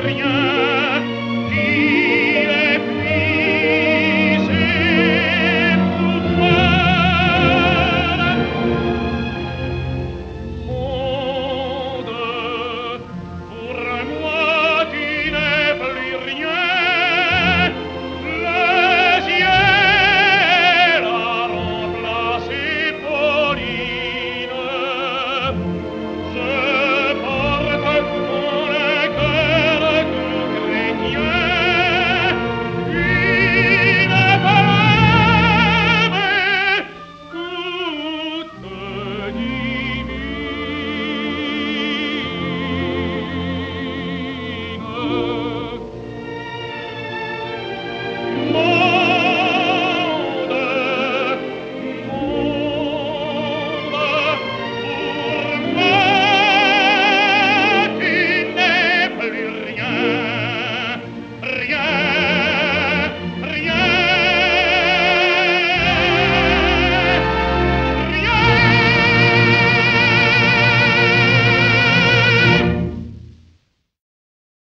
Yeah.